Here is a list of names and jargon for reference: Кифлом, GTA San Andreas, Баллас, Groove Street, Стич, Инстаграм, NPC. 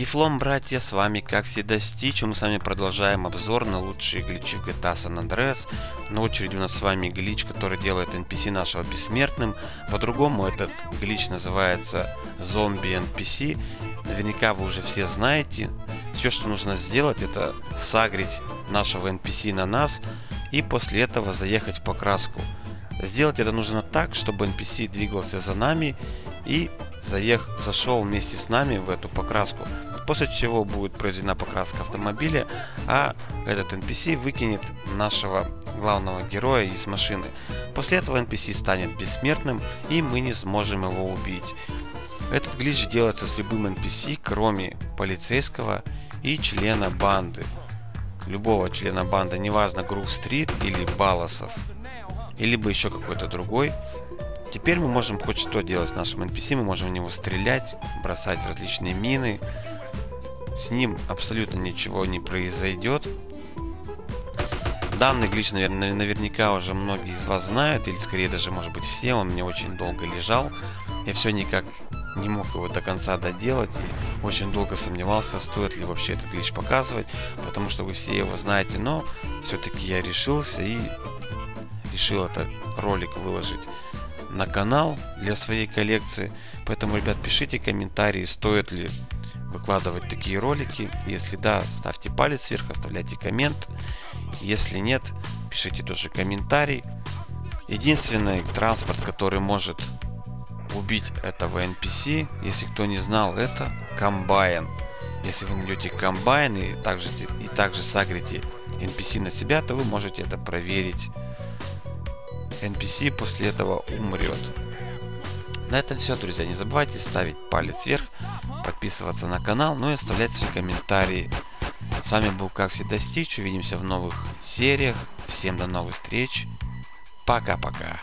Кифлом, братья, с вами как всегда Стич, и мы с вами продолжаем обзор на лучшие гличи в GTA San Andreas. На очереди у нас с вами глич, который делает NPC нашего бессмертным. По-другому этот глич называется зомби NPC. Наверняка вы уже все знаете. Все, что нужно сделать, это сагрить нашего NPC на нас и после этого заехать в покраску. Сделать это нужно так, чтобы NPC двигался за нами и зашел вместе с нами в эту покраску, после чего будет произведена покраска автомобиля, а этот NPC выкинет нашего главного героя из машины. После этого NPC станет бессмертным, и мы не сможем его убить. Этот глич делается с любым NPC, кроме полицейского и члена банды. Любого члена банды, неважно, Groove Street или Балласов, или бы еще какой-то другой. Теперь мы можем хоть что делать с нашим NPC, мы можем в него стрелять, бросать различные мины. С ним абсолютно ничего не произойдет. Данный глич наверняка уже многие из вас знают, или скорее даже, может быть, все. Он мне очень долго лежал, я все никак не мог его до конца доделать и очень долго сомневался, стоит ли вообще этот глич показывать, потому что вы все его знаете, но все-таки я решился и решил этот ролик выложить на канал для своей коллекции. Поэтому, ребят, пишите комментарии, стоит ли выкладывать такие ролики. Если да, ставьте палец вверх, оставляйте коммент. Если нет, пишите тоже комментарий. Единственный транспорт, который может убить этого NPC, если кто не знал, это комбайн. Если вы найдете комбайн и также сагрите NPC на себя, то вы можете это проверить. NPC после этого умрет. На этом все, друзья. Не забывайте ставить палец вверх, подписываться на канал, ну и оставлять свои комментарии. С вами был, как всегда, Стич. Увидимся в новых сериях. Всем до новых встреч. Пока-пока.